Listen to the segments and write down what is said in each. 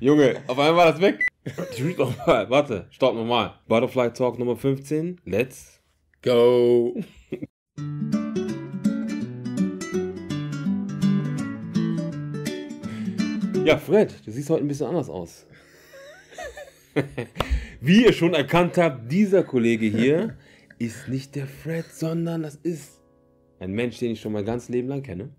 Junge, auf einmal war das weg. Nochmal, warte, stopp nochmal. Butafly Talk Nummer 15, let's go. Ja, Fred, du siehst heute ein bisschen anders aus. Wie ihr schon erkannt habt, dieser Kollege hier ist nicht der Fred, sondern das ist ein Mensch, den ich schon mein ganzes Leben lang kenne.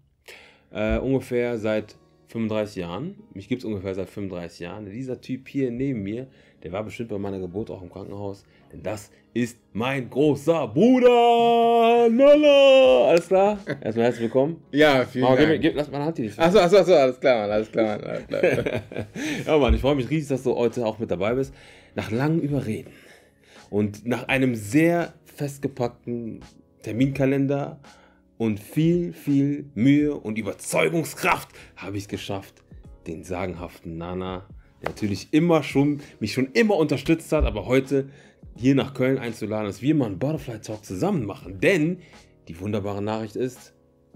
Ungefähr seit 35 Jahren. Mich gibt es ungefähr seit 35 Jahren. Dieser Typ hier neben mir, der war bestimmt bei meiner Geburt auch im Krankenhaus. Denn das ist mein großer Bruder! Lala! Alles klar? Erstmal herzlich willkommen. Ja, vielen Dank. Lass meine Hand hier nicht. Achso, alles klar, Mann, alles klar, Mann, alles klar. Ja, Mann, ich freue mich riesig, dass du heute auch mit dabei bist. Nach langem Überreden und nach einem sehr festgepackten Terminkalender und viel Mühe und Überzeugungskraft habe ich es geschafft, den sagenhaften Nana, der natürlich mich schon immer unterstützt hat, aber heute hier nach Köln einzuladen, dass wir mal einen Butafly Talk zusammen machen. Denn die wunderbare Nachricht ist,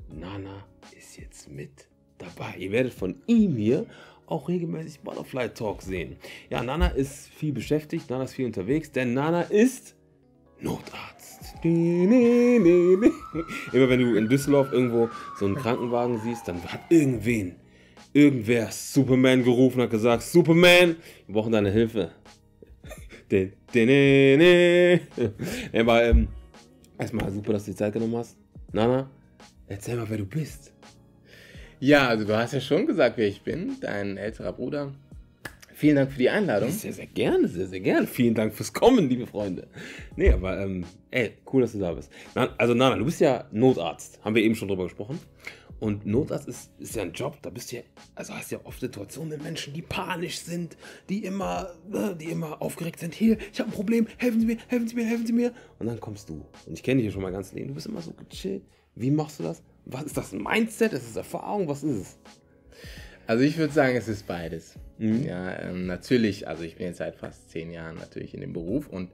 Nana ist jetzt mit dabei. Ihr werdet von ihm hier auch regelmäßig Butafly Talk sehen. Ja, Nana ist viel beschäftigt, Nana ist viel unterwegs, denn Nana ist Notarzt. Immer wenn du in Düsseldorf irgendwo so einen Krankenwagen siehst, dann hat irgendwer Superman gerufen und hat gesagt, Superman, wir brauchen deine Hilfe. Aber erstmal super, dass du die Zeit genommen hast. Nana, erzähl mal, wer du bist. Ja, also du hast ja schon gesagt, wer ich bin, dein älterer Bruder. Vielen Dank für die Einladung. Sehr, sehr gerne, sehr, sehr gerne. Vielen Dank fürs Kommen, liebe Freunde. Nee, aber cool, dass du da bist. Also Nana, du bist ja Notarzt, haben wir eben schon drüber gesprochen. Und Notarzt ist ja ein Job, da bist du ja, also hast ja oft Situationen mit Menschen, die panisch sind, die immer aufgeregt sind. Hier, ich habe ein Problem, helfen Sie mir. Und dann kommst du. Und ich kenne dich ja schon mein ganzes Leben. Du bist immer so gechillt. Wie machst du das? Was ist das? Ein Mindset? Ist das Erfahrung? Was ist es? Also ich würde sagen, es ist beides. Mhm. Ja, natürlich, also ich bin jetzt seit fast 10 Jahren natürlich in dem Beruf. Und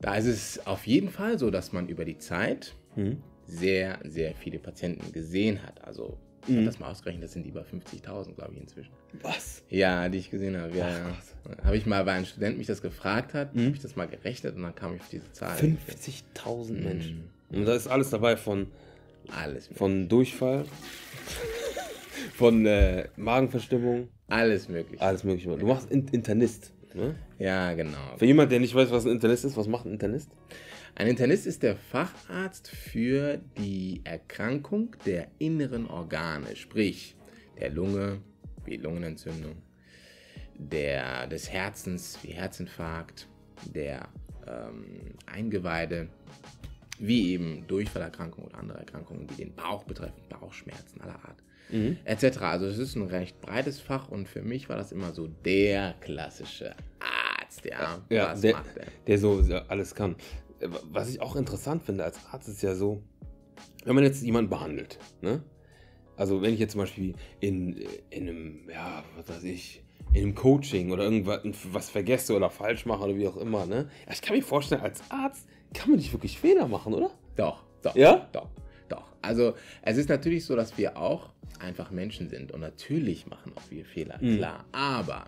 da ist es auf jeden Fall so, dass man über die Zeit sehr, sehr viele Patienten gesehen hat. Also, ich habe das mal ausgerechnet, das sind über 50.000, glaube ich, inzwischen. Was? Ja, die ich gesehen habe. Ja, habe ich mal, weil ein Student mich das gefragt hat, habe ich das mal gerechnet und dann kam ich auf diese Zahl. 50.000 Menschen. Und da ist alles dabei von Durchfall, von Magenverstimmung. Alles möglich. Alles möglich. Du machst Internist, ne? Ja, genau. Für jemanden, der nicht weiß, was ein Internist ist, was macht ein Internist? Ein Internist ist der Facharzt für die Erkrankung der inneren Organe, sprich der Lunge, wie Lungenentzündung, des Herzens, wie Herzinfarkt, der Eingeweide, wie eben Durchfallerkrankungen oder andere Erkrankungen, die den Bauch betreffen, Bauchschmerzen aller Art, etc. Also es ist ein recht breites Fach und für mich war das immer so der klassische Arzt, der so alles kann. Was ich auch interessant finde als Arzt ist ja so, wenn man jetzt jemanden behandelt, ne? Also wenn ich jetzt zum Beispiel in einem Coaching oder irgendwas vergesse oder falsch mache oder wie auch immer, ne? Ich kann mir vorstellen, als Arzt kann man nicht wirklich Fehler machen, oder? Doch. Ja? Doch. Also es ist natürlich so, dass wir auch einfach Menschen sind und natürlich machen auch wir Fehler, klar, aber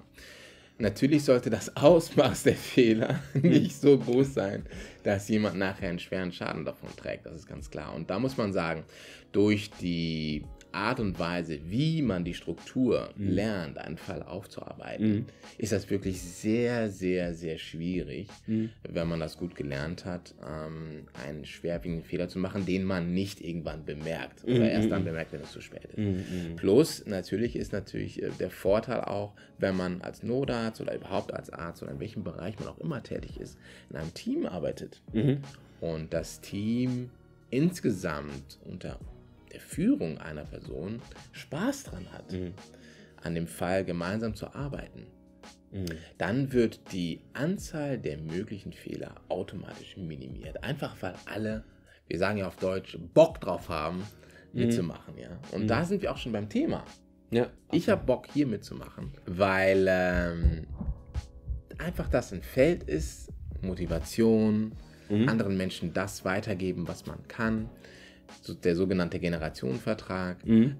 natürlich sollte das Ausmaß der Fehler nicht so groß sein, dass jemand nachher einen schweren Schaden davon trägt, das ist ganz klar. Und da muss man sagen, durch die Art und Weise, wie man die Struktur lernt, einen Fall aufzuarbeiten, ist das wirklich sehr, sehr, sehr schwierig, wenn man das gut gelernt hat, einen schwerwiegenden Fehler zu machen, den man nicht irgendwann bemerkt oder erst dann bemerkt, wenn es zu spät ist. Plus, natürlich ist der Vorteil auch, wenn man als Notarzt oder überhaupt als Arzt oder in welchem Bereich man auch immer tätig ist, in einem Team arbeitet und das Team insgesamt unter der Führung einer Person Spaß dran hat, an dem Fall gemeinsam zu arbeiten, dann wird die Anzahl der möglichen Fehler automatisch minimiert. Einfach weil alle, wir sagen ja auf Deutsch, Bock drauf haben, mitzumachen. Ja? Und da sind wir auch schon beim Thema. Ja, ich habe Bock, hier mitzumachen, weil einfach das ein Feld ist, Motivation, anderen Menschen das weitergeben, was man kann, der sogenannte Generationenvertrag. Mhm.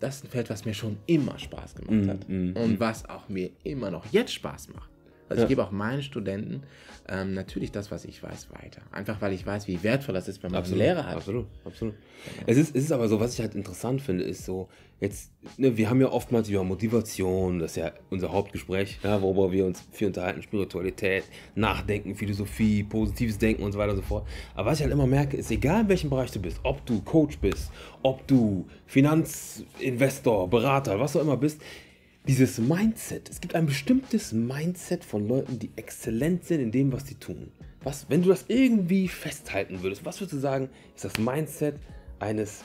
Das ist ein Feld, was mir schon immer Spaß gemacht hat und was auch mir immer noch jetzt Spaß macht. Also ich gebe auch meinen Studenten natürlich das, was ich weiß, weiter. Einfach, weil ich weiß, wie wertvoll das ist, wenn man einen Lehrer hat. Absolut, absolut. Ja. Es ist aber so, was ich halt interessant finde, ist so, jetzt, ne, wir haben ja oftmals über Motivation, das ist ja unser Hauptgespräch, ja, worüber wir uns viel unterhalten, Spiritualität, Nachdenken, Philosophie, positives Denken und so weiter und so fort. Aber was ich halt immer merke, ist, egal in welchem Bereich du bist, ob du Coach bist, ob du Finanzinvestor, Berater, was auch immer bist, dieses Mindset, es gibt ein bestimmtes Mindset von Leuten, die exzellent sind in dem, was sie tun. Was, wenn du das irgendwie festhalten würdest, was würdest du sagen, ist das Mindset eines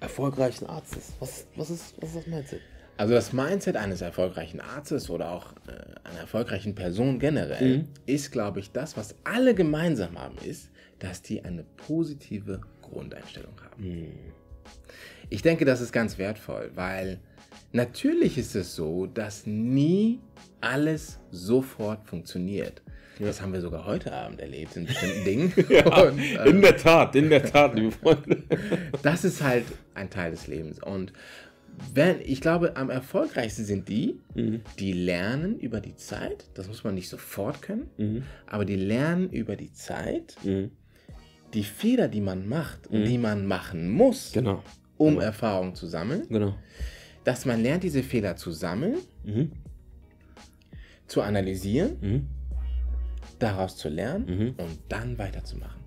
erfolgreichen Arztes? Was ist das Mindset? Also das Mindset eines erfolgreichen Arztes oder auch einer erfolgreichen Person generell ist, glaube ich, das, was alle gemeinsam haben, ist, dass die eine positive Grundeinstellung haben. Ich denke, das ist ganz wertvoll, weil natürlich ist es so, dass nie alles sofort funktioniert. Ja. Das haben wir sogar heute Abend erlebt in bestimmten Dingen. Ja, und, in der Tat, liebe Freunde. Das ist halt ein Teil des Lebens. Und ich glaube, am erfolgreichsten sind die, die lernen über die Zeit. Das muss man nicht sofort können, aber die lernen über die Zeit die Fehler, die man macht und die man machen muss, um Erfahrung zu sammeln. Dass man lernt, diese Fehler zu sammeln, zu analysieren, daraus zu lernen und dann weiterzumachen.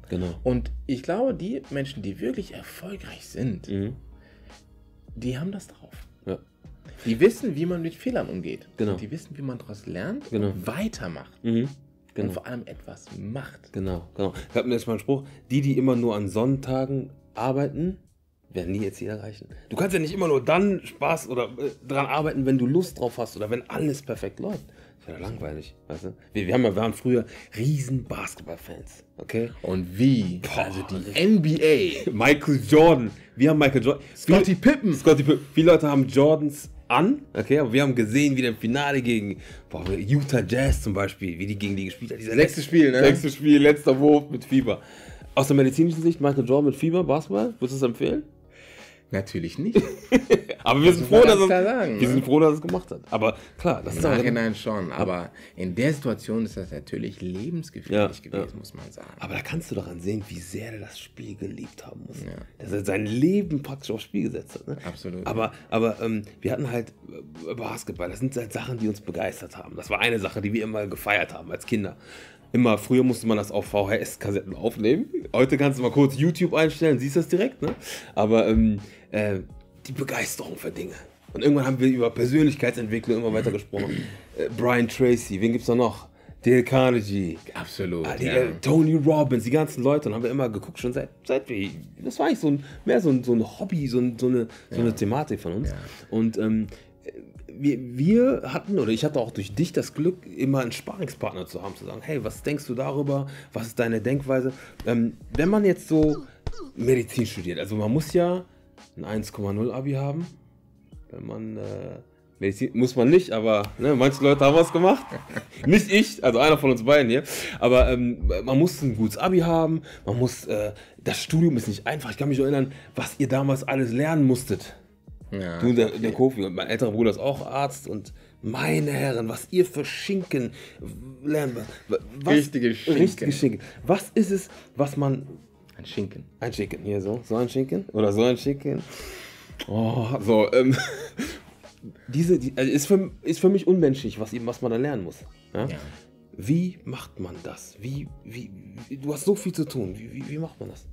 Und ich glaube, die Menschen, die wirklich erfolgreich sind, die haben das drauf. Ja. Die wissen, wie man mit Fehlern umgeht. Und die wissen, wie man daraus lernt und weitermacht. Und vor allem etwas macht. Ich habe mir jetzt mal einen Spruch, die immer nur an Sonntagen arbeiten, werden nie ihr Ziel erreichen. Du kannst ja nicht immer nur dann Spaß oder dran arbeiten, wenn du Lust drauf hast oder wenn alles perfekt läuft. Das wäre ja langweilig, weißt du? Wir waren früher riesen Basketballfans, okay? Und wie? Boah, also die NBA. Michael Jordan. Wir haben Michael Jordan. Scottie Pippen. Viele Leute haben Jordans an, okay? Aber wir haben gesehen, wie der im Finale gegen Utah Jazz zum Beispiel, wie die gegen die gespielt hat. Dieses sechste Spiel, ne? Sechste Spiel, letzter Wurf mit Fieber. Aus der medizinischen Sicht, Michael Jordan mit Fieber, Basketball, würdest du es empfehlen? Natürlich nicht. Aber wir sind froh, dass er es gemacht hat. Aber klar, das ist auch... Nein, schon. Aber in der Situation ist das natürlich lebensgefährlich gewesen, muss man sagen. Aber da kannst du daran sehen, wie sehr er das Spiel geliebt haben muss. Ja. Dass er sein Leben praktisch aufs Spiel gesetzt hat. Ne? Absolut. Aber wir hatten halt Basketball. Das sind halt Sachen, die uns begeistert haben. Das war eine Sache, die wir immer gefeiert haben als Kinder. Immer früher musste man das auf VHS-Kassetten aufnehmen. Heute kannst du mal kurz YouTube einstellen, siehst das direkt, ne? Aber die Begeisterung für Dinge. Und irgendwann haben wir über Persönlichkeitsentwicklung immer weiter gesprochen. Brian Tracy, wen gibt's da noch? Dale Carnegie. Absolut. Tony Robbins, die ganzen Leute. Und haben wir immer geguckt, schon seit wie. Das war eigentlich so ein Hobby, so eine Thematik von uns. Ja. Und wir hatten, oder ich hatte auch durch dich das Glück, immer einen Sparringspartner zu haben, zu sagen, hey, was denkst du darüber, was ist deine Denkweise? Wenn man jetzt so Medizin studiert, also man muss ja ein 1,0 Abi haben, wenn man Medizin, muss man nicht, aber ne, manche Leute haben was gemacht, nicht ich, also einer von uns beiden hier, aber man muss ein gutes Abi haben, man muss, das Studium ist nicht einfach, ich kann mich erinnern, was ihr damals alles lernen musstet. Ja, du, der Kofi und mein älterer Bruder ist auch Arzt und meine Herren, was ihr für Schinken lernt. Richtige Schinken. Was ist es, was man... Ein Schinken. Hier so. So ein Schinken. Oder so ein Schinken. Oh, so. Also ist für mich unmenschlich, was man da lernen muss. Ja? Ja. Wie macht man das? Du hast so viel zu tun. Wie macht man das?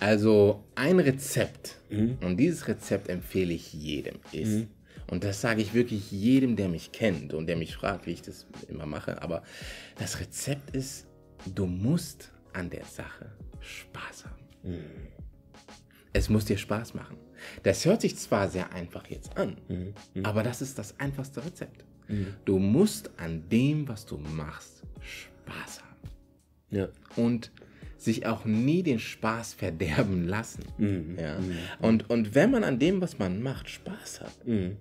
Also ein Rezept, und dieses Rezept empfehle ich jedem, ist, und das sage ich wirklich jedem, der mich kennt und der mich fragt, wie ich das immer mache, aber das Rezept ist, du musst an der Sache Spaß haben. Es muss dir Spaß machen. Das hört sich zwar sehr einfach jetzt an, aber das ist das einfachste Rezept. Du musst an dem, was du machst, Spaß haben. Ja. Und sich auch nie den Spaß verderben lassen. Ja? Und wenn man an dem, was man macht, Spaß hat, dann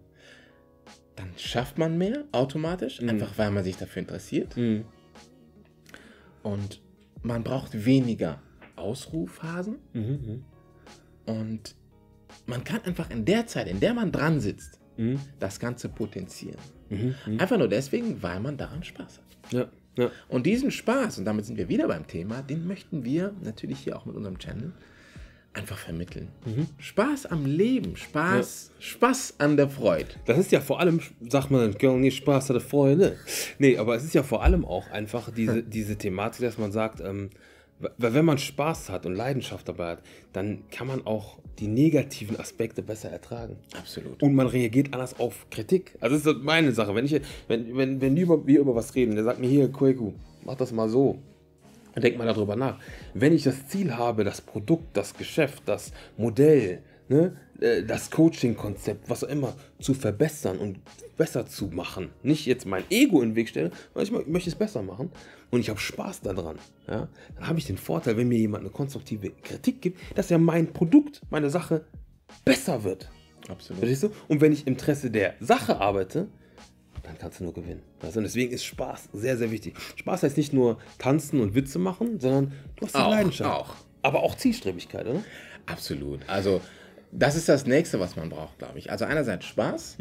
schafft man mehr automatisch, einfach weil man sich dafür interessiert. Und man braucht weniger Ausruhphasen Und man kann einfach in der Zeit, in der man dran sitzt, das Ganze potenzieren. Einfach nur deswegen, weil man daran Spaß hat. Ja. Ja. Und diesen Spaß, und damit sind wir wieder beim Thema, den möchten wir natürlich hier auch mit unserem Channel einfach vermitteln. Spaß am Leben, Spaß, ja. Spaß an der Freude. Das ist ja vor allem, sagt man, nicht Spaß an der Freude. Nee, aber es ist ja vor allem auch einfach diese Thematik, dass man sagt, weil wenn man Spaß hat und Leidenschaft dabei hat, dann kann man auch die negativen Aspekte besser ertragen. Absolut. Und man reagiert anders auf Kritik. Also das ist meine Sache. Wenn wir über was reden, der sagt mir hier, Kwaku, mach das mal so. Dann denkt man darüber nach. Wenn ich das Ziel habe, das Produkt, das Geschäft, das Modell, ne, das Coaching-Konzept, was auch immer, zu verbessern und besser zu machen, nicht jetzt mein Ego in den Weg stellen, weil ich möchte es besser machen und ich habe Spaß daran, ja, dann habe ich den Vorteil, wenn mir jemand eine konstruktive Kritik gibt, dass ja mein Produkt, meine Sache besser wird. Absolut. Verstehst du? Und wenn ich im Interesse der Sache arbeite, dann kannst du nur gewinnen. Also deswegen ist Spaß sehr, sehr wichtig. Spaß heißt nicht nur tanzen und Witze machen, sondern du hast die Leidenschaft. Auch. Aber auch Zielstrebigkeit, oder? Absolut. Also das ist das Nächste, was man braucht, glaube ich. Also einerseits Spaß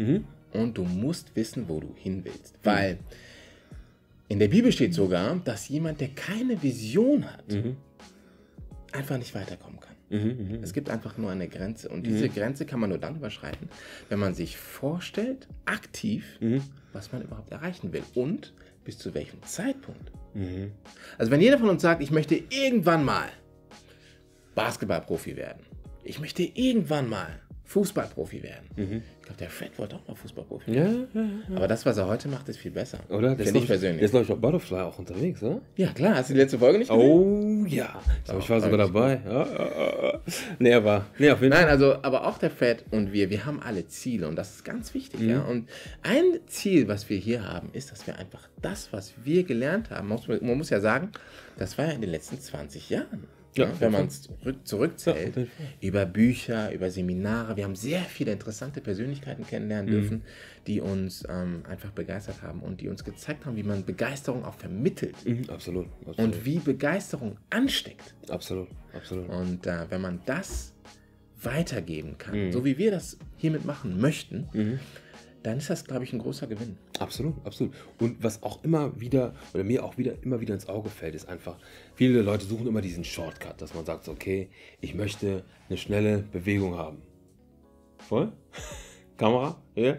und du musst wissen, wo du hin willst. Weil in der Bibel steht sogar, dass jemand, der keine Vision hat, einfach nicht weiterkommen kann. Es gibt einfach nur eine Grenze. Und diese Grenze kann man nur dann überschreiten, wenn man sich vorstellt, aktiv, was man überhaupt erreichen will und bis zu welchem Zeitpunkt. Also wenn jeder von uns sagt, ich möchte irgendwann mal Basketballprofi werden, ich möchte irgendwann mal Fußballprofi werden. Ich glaube, der Fred wollte auch mal Fußballprofi werden. Ja. Aber das, was er heute macht, ist viel besser. Oder? Finde ich persönlich. Jetzt glaube ich auf Butafly auch unterwegs, oder? Ja, klar. Hast du die letzte Folge nicht gesehen? Oh ja. Aber ich war sogar dabei. Nee, aber auf jeden Fall. Nein, also, aber auch der Fred und wir haben alle Ziele und das ist ganz wichtig. Ja? Und ein Ziel, was wir hier haben, ist, dass wir einfach das, was wir gelernt haben, man muss ja sagen, das war ja in den letzten 20 Jahren. Ja, wenn man es zurückzählt, ja, über Bücher, über Seminare. Wir haben sehr viele interessante Persönlichkeiten kennenlernen dürfen, die uns einfach begeistert haben und die uns gezeigt haben, wie man Begeisterung auch vermittelt. Absolut, absolut. Und wie Begeisterung ansteckt. Absolut, absolut. Und wenn man das weitergeben kann, so wie wir das hiermit machen möchten, dann ist das, glaube ich, ein großer Gewinn. Absolut, absolut. Und was auch immer wieder, oder mir auch wieder, immer wieder ins Auge fällt, ist einfach, viele Leute suchen immer diesen Shortcut, dass man sagt, okay, ich möchte eine schnelle Bewegung haben. Voll? Kamera? Ja.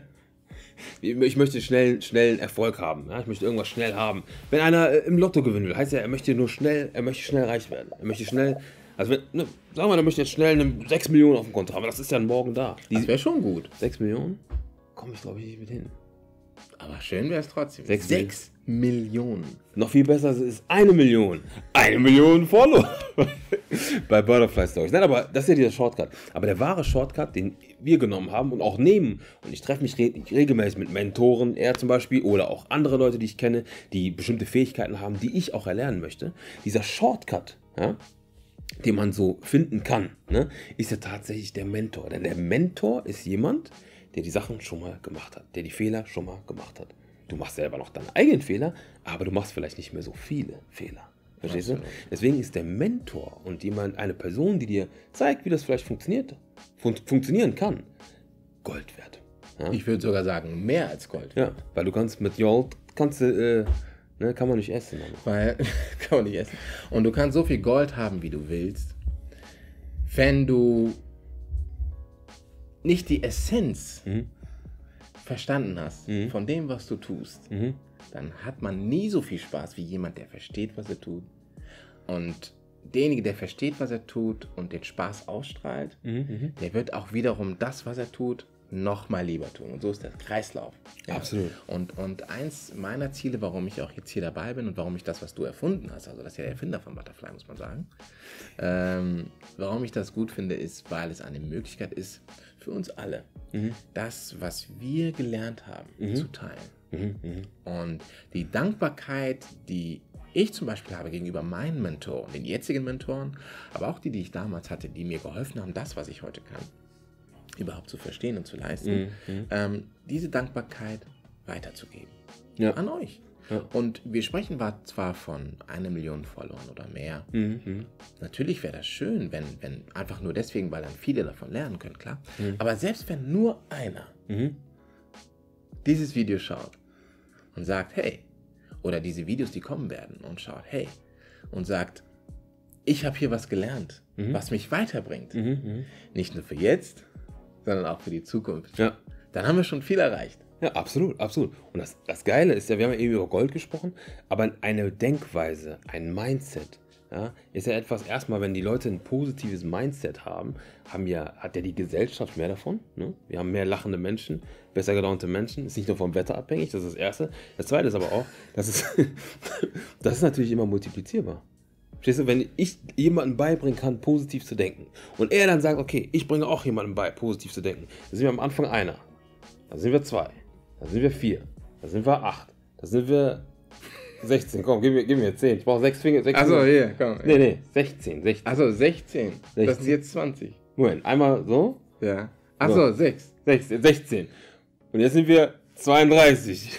Ich möchte schnellen Erfolg haben. Ja? Ich möchte irgendwas schnell haben. Wenn einer im Lotto gewinnen will, heißt ja, er möchte nur schnell, er möchte schnell reich werden. Er möchte schnell, also wenn, ne, sagen wir, er möchte jetzt schnell 6 Millionen auf dem Konto haben, aber das ist ja morgen da. Das wäre schon gut. 6 Millionen? Komme ich, glaube ich, nicht mit hin. Aber schön wäre es trotzdem. 6 Millionen. Noch viel besser ist 1 Million. 1 Million Follower bei Butafly Stories. Nein, aber das ist ja dieser Shortcut. Aber der wahre Shortcut, den wir genommen haben und auch nehmen, und ich treffe mich regelmäßig mit Mentoren, er zum Beispiel, oder auch andere Leute, die ich kenne, die bestimmte Fähigkeiten haben, die ich auch erlernen möchte. Dieser Shortcut, ja, den man so finden kann, ne, ist ja tatsächlich der Mentor. Denn der Mentor ist jemand, der die Sachen schon mal gemacht hat, der die Fehler schon mal gemacht hat. Du machst selber noch deine eigenen Fehler, aber du machst vielleicht nicht mehr so viele Fehler. Verstehst du? Deswegen ist der Mentor und jemand, eine Person, die dir zeigt, wie das vielleicht funktionieren kann, Gold wert. Ja? Ich würde sogar sagen, mehr als Gold wert. Ja, weil du kannst mit Gold, kann man nicht essen. Weil, kann man nicht essen. Und du kannst so viel Gold haben, wie du willst, wenn du nicht die Essenz verstanden hast von dem, was du tust, dann hat man nie so viel Spaß wie jemand, der versteht, was er tut. Und derjenige, der versteht, was er tut und den Spaß ausstrahlt, der wird auch wiederum das, was er tut, nochmal lieber tun. Und so ist der Kreislauf. Ja. Absolut. Und eins meiner Ziele, warum ich auch jetzt hier dabei bin und warum ich das, was du erfunden hast, also das ist ja der Erfinder von Butafly, muss man sagen, warum ich das gut finde, ist, weil es eine Möglichkeit ist, für uns alle, das, was wir gelernt haben, zu teilen. Und die Dankbarkeit, die ich zum Beispiel habe gegenüber meinen Mentoren, den jetzigen Mentoren, aber auch die, die ich damals hatte, die mir geholfen haben, das, was ich heute kann, überhaupt zu verstehen und zu leisten, diese Dankbarkeit weiterzugeben. Ja. An euch. Ja. Und wir sprechen zwar von 1 Million Followern oder mehr. Mhm. Natürlich wäre das schön, wenn einfach nur deswegen, weil dann viele davon lernen können, klar. Mhm. Aber selbst wenn nur einer dieses Video schaut und sagt, hey, oder diese Videos, die kommen werden, und schaut, hey, und sagt, ich habe hier was gelernt, was mich weiterbringt. Mhm. Nicht nur für jetzt, sondern auch für die Zukunft. Ja. Dann haben wir schon viel erreicht. Ja, absolut, absolut. Und das Geile ist ja, wir haben ja eben über Gold gesprochen, aber eine Denkweise, ein Mindset, ja, ist ja etwas, erstmal, wenn die Leute ein positives Mindset haben, hat ja die Gesellschaft mehr davon. Ne? Wir haben mehr lachende Menschen, besser gelaunte Menschen. Ist nicht nur vom Wetter abhängig, das ist das Erste. Das Zweite ist aber auch, das ist natürlich immer multiplizierbar. Verstehst du, wenn ich jemandem beibringen kann, positiv zu denken und er dann sagt, okay, ich bringe auch jemandem bei, positiv zu denken, dann sind wir am Anfang einer, dann sind wir 2, dann sind wir 4, dann sind wir 8, dann sind wir 16, komm, gib mir 10, ich brauche 6 Finger. Achso, hier, komm. Nee, 16. Achso, 16, das sind jetzt 20. Moment, einmal so? Ja. Achso, 16. Und jetzt sind wir 32.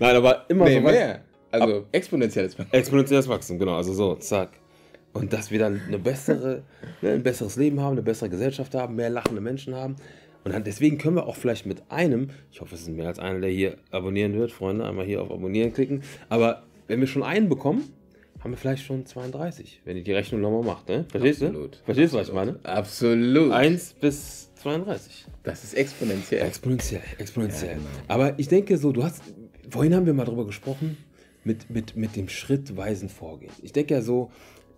Nein, aber immer so mehr. Also exponentielles Wachstum. Exponentielles Wachstum, genau. Also so, zack. Und dass wir dann ein besseres Leben haben, eine bessere Gesellschaft haben, mehr lachende Menschen haben. Und dann deswegen können wir auch vielleicht mit einem, ich hoffe, es ist mehr als einer, der hier abonnieren wird, Freunde, einmal hier auf Abonnieren klicken. Aber wenn wir schon einen bekommen, haben wir vielleicht schon 32, wenn ihr die Rechnung nochmal macht. Ne? Verstehst du? Absolut. Verstehst du, was ich meine? Absolut. 1 bis 32. Das ist exponentiell. Exponentiell. Ja, genau. Aber ich denke so, vorhin haben wir mal drüber gesprochen, mit dem schrittweisen Vorgehen. Ich denke ja so,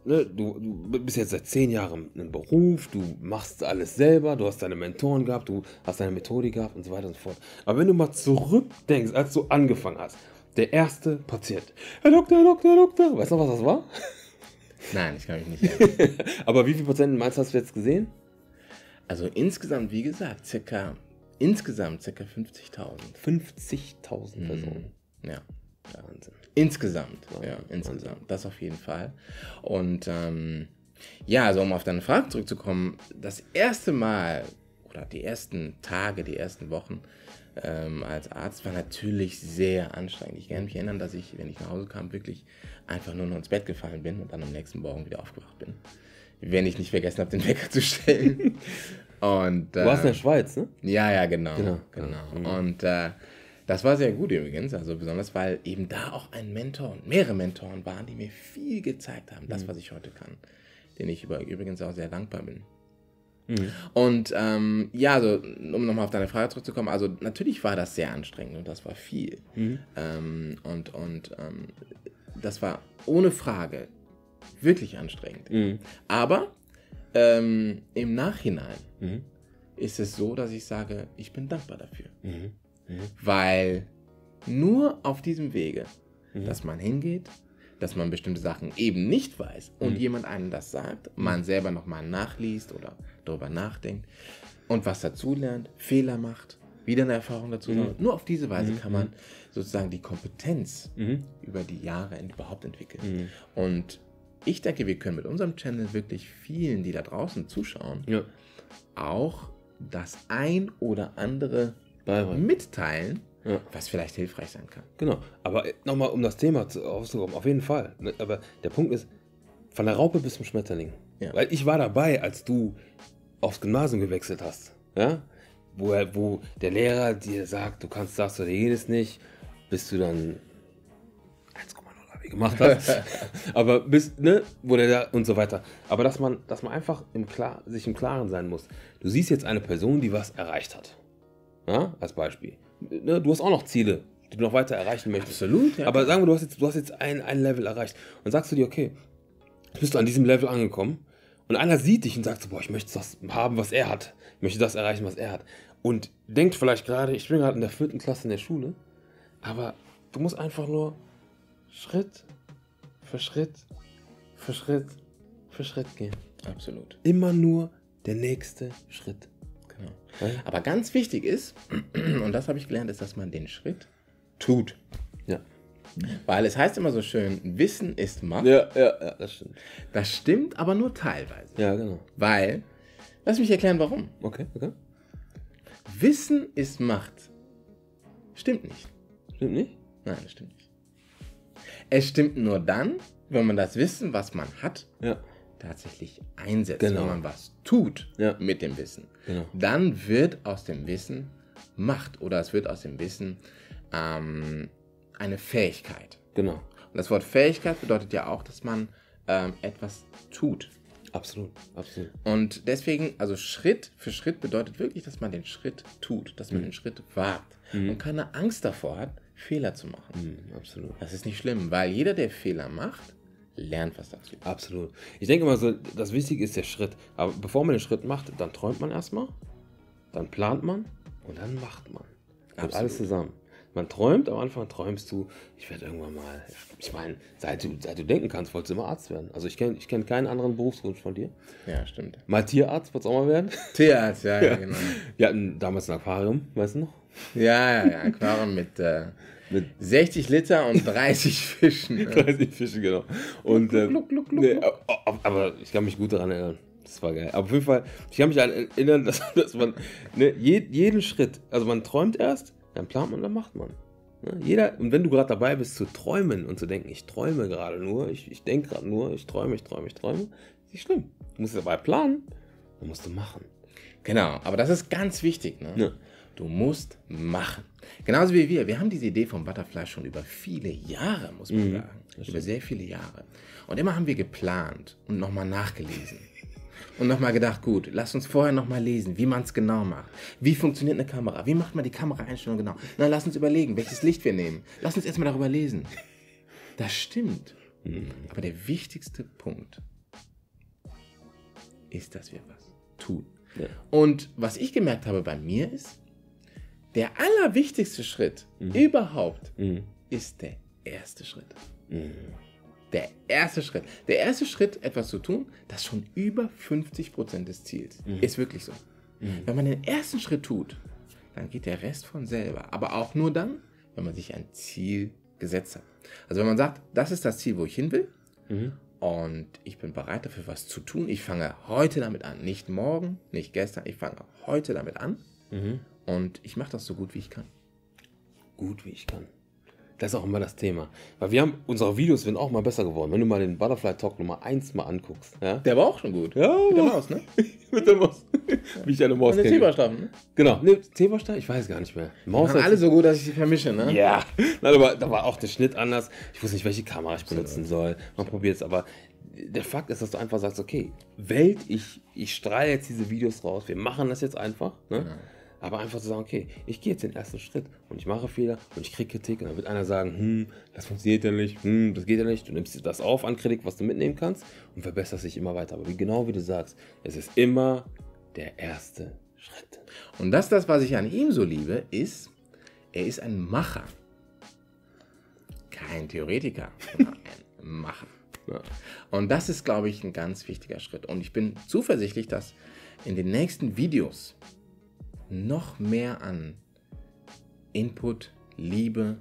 ne, du bist jetzt seit 10 Jahren im Beruf, du machst alles selber, du hast deine Mentoren gehabt, du hast deine Methode gehabt und so weiter und so fort. Aber wenn du mal zurückdenkst, als du angefangen hast, der erste Patient, Herr Doktor, weißt du noch, was das war? Nein, ich kann mich nicht erinnern. Aber wie viele Patienten meinst du, hast du jetzt gesehen? Also insgesamt, wie gesagt, circa 50.000. 50.000 Personen? Ja. Wahnsinn. Insgesamt. Das auf jeden Fall. Und ja, also um auf deine Frage zurückzukommen, das erste Mal oder die ersten Tage, die ersten Wochen als Arzt war natürlich sehr anstrengend. Ich kann mich erinnern, dass ich, wenn ich nach Hause kam, wirklich einfach nur noch ins Bett gefallen bin und dann am nächsten Morgen wieder aufgewacht bin. Wenn ich nicht vergessen habe, den Wecker zu stellen. Und, du warst in der Schweiz, ne? Ja, genau. Und das war sehr gut übrigens, also besonders, weil eben da auch ein Mentor und mehrere Mentoren waren, die mir viel gezeigt haben, das, was ich heute kann, denen ich übrigens auch sehr dankbar bin. Mhm. Und ja, also um nochmal auf deine Frage zurückzukommen, also natürlich war das sehr anstrengend und das war viel. Mhm. Und das war ohne Frage wirklich anstrengend. Mhm. Aber im Nachhinein ist es so, dass ich sage, ich bin dankbar dafür. Mhm. Weil nur auf diesem Wege, dass man hingeht, dass man bestimmte Sachen eben nicht weiß und jemand einem das sagt, man selber nochmal nachliest oder darüber nachdenkt und was dazulernt, Fehler macht, wieder eine Erfahrung dazu sammelt. Nur auf diese Weise kann man sozusagen die Kompetenz über die Jahre überhaupt entwickeln. Mhm. Und ich denke, wir können mit unserem Channel wirklich vielen, die da draußen zuschauen, auch das ein oder andere mitteilen, was vielleicht hilfreich sein kann. Genau, aber nochmal, um das Thema aufzukommen, auf jeden Fall. Aber der Punkt ist, von der Raupe bis zum Schmetterling. Ja. Weil ich war dabei, als du aufs Gymnasium gewechselt hast. Ja? Wo der Lehrer dir sagt, du kannst das oder jenes nicht, bist du dann 1,0 gemacht hast. Aber wo der da und so weiter. Aber dass man einfach sich im Klaren sein muss. Du siehst jetzt eine Person, die was erreicht hat. Ja, als Beispiel. Du hast auch noch Ziele, die du noch weiter erreichen möchtest. Absolut. Ja. Aber sagen wir, du hast jetzt ein Level erreicht. Und sagst du dir, okay, jetzt bist du an diesem Level angekommen. Und einer sieht dich und sagt so, boah, ich möchte das haben, was er hat. Ich möchte das erreichen, was er hat. Und denkt vielleicht gerade, ich bin gerade in der 4. Klasse in der Schule. Aber du musst einfach nur Schritt für Schritt für Schritt für Schritt gehen. Absolut. Immer nur der nächste Schritt. Ja. Aber ganz wichtig ist, und das habe ich gelernt, ist, dass man den Schritt tut. Ja. Weil es heißt immer so schön, Wissen ist Macht. Ja, das stimmt. Das stimmt, aber nur teilweise. Ja, genau. Weil, lass mich erklären, warum. Okay. Wissen ist Macht. Stimmt nicht. Nein, das stimmt nicht. Es stimmt nur dann, wenn man das Wissen, was man hat, tatsächlich einsetzt, wenn man was tut mit dem Wissen. Dann wird aus dem Wissen Macht oder es wird aus dem Wissen eine Fähigkeit. Und das Wort Fähigkeit bedeutet ja auch, dass man etwas tut. Absolut, absolut. Und deswegen, also Schritt für Schritt bedeutet wirklich, dass man den Schritt tut, dass man den Schritt wagt und keine Angst davor hat, Fehler zu machen. Absolut. Das ist nicht schlimm, weil jeder, der Fehler macht, lernt was dazu. Absolut. Ich denke mal so, das Wichtige ist der Schritt. Aber bevor man den Schritt macht, dann träumt man erstmal, dann plant man und dann macht man. Und alles zusammen. Man träumt, am Anfang träumst du, ich werde irgendwann mal, ich meine, seit du denken kannst, wolltest du immer Arzt werden. Also ich kenne keinen anderen Berufswunsch von dir. Ja, stimmt. Mal Tierarzt, wolltest du auch mal werden? Tierarzt, ja, genau. Wir hatten damals ein Aquarium, weißt du noch? Ja, Aquarium mit 60 Liter und 30 Fischen. 30 Fischen, genau. Und, aber ich kann mich gut daran erinnern. Das war geil. Aber auf jeden Fall, ich kann mich daran erinnern, dass man jeden Schritt, also man träumt erst, dann plant man, dann macht man. Jeder, und wenn du gerade dabei bist zu träumen und zu denken, ich träume gerade nur, ich denke gerade nur, ich träume, ist nicht schlimm. Du musst dabei planen, dann musst du machen. Genau, aber das ist ganz wichtig. Ne? Ja. Du musst machen. Genauso wie wir. Wir haben diese Idee vom Butafly schon über viele Jahre, muss man sagen. Über sehr viele Jahre. Und immer haben wir geplant und nochmal nachgelesen. Und nochmal gedacht, gut, lass uns vorher nochmal lesen, wie man es genau macht. Wie funktioniert eine Kamera? Wie macht man die Kameraeinstellung genau? Na, lass uns überlegen, welches Licht wir nehmen. Lass uns erstmal darüber lesen. Das stimmt. Aber der wichtigste Punkt ist, dass wir was tun. Ja. Und was ich gemerkt habe bei mir ist, der allerwichtigste Schritt überhaupt ist der erste Schritt. Der erste Schritt. Der erste Schritt, etwas zu tun, das schon über 50% des Ziels. Ist wirklich so. Wenn man den ersten Schritt tut, dann geht der Rest von selber. Aber auch nur dann, wenn man sich ein Ziel gesetzt hat. Also wenn man sagt, das ist das Ziel, wo ich hin will und ich bin bereit dafür, was zu tun. Ich fange heute damit an. Nicht morgen, nicht gestern. Ich fange heute damit an und ich mache das so gut, wie ich kann. Gut, wie ich kann. Das ist auch immer das Thema. Weil wir haben, unsere Videos sind auch mal besser geworden. Wenn du mal den Butafly Talk Nummer 1 mal anguckst. Ja? Der war auch schon gut. Ja, mit der Maus, ne? Mit der Maus. Wie ich eine Maus kenne. Und den Zebrastreifen, ne? Genau. Ne, Zebrastreifen? Ich weiß gar nicht mehr. Maus waren alle so gut, dass ich sie vermische, ne? Ja. Nein, aber da war auch der Schnitt anders. Ich wusste nicht, welche Kamera ich benutzen soll. Man probiert es. Aber der Fakt ist, dass du einfach sagst, okay, Welt, ich strahle jetzt diese Videos raus. Wir machen das jetzt einfach, ne? Genau. Aber einfach zu sagen, okay, ich gehe jetzt den ersten Schritt und ich mache Fehler und ich kriege Kritik und dann wird einer sagen, das funktioniert ja nicht, das geht ja nicht. Du nimmst das auf an Kritik, was du mitnehmen kannst und verbesserst dich immer weiter. Aber genau wie du sagst, es ist immer der erste Schritt. Und das, was ich an ihm so liebe, ist, er ist ein Macher. Kein Theoretiker, sondern ein Macher. Ja. Und das ist, glaube ich, ein ganz wichtiger Schritt. Und ich bin zuversichtlich, dass in den nächsten Videos noch mehr an Input, Liebe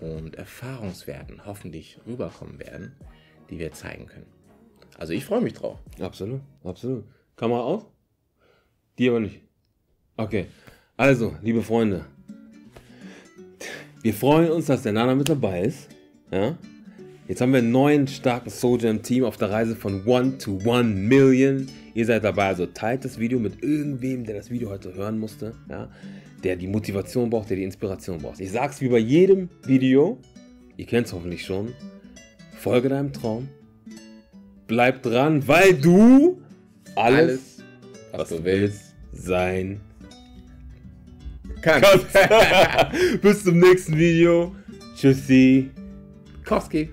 und Erfahrungswerten hoffentlich rüberkommen werden, die wir zeigen können. Also ich freue mich drauf. Absolut, absolut. Kamera aus? Die aber nicht. Okay, also, liebe Freunde, wir freuen uns, dass der Nana mit dabei ist. Ja? Jetzt haben wir einen neuen, starken Soldier im Team auf der Reise von 1 to 1 Million. Ihr seid dabei, also teilt das Video mit irgendwem, der das Video heute hören musste, ja? Der die Motivation braucht, der die Inspiration braucht. Ich sag's wie bei jedem Video, ihr kennt's hoffentlich schon, folge deinem Traum, bleib dran, weil du alles was du willst, sein kannst. Bis zum nächsten Video, tschüssi, Koski.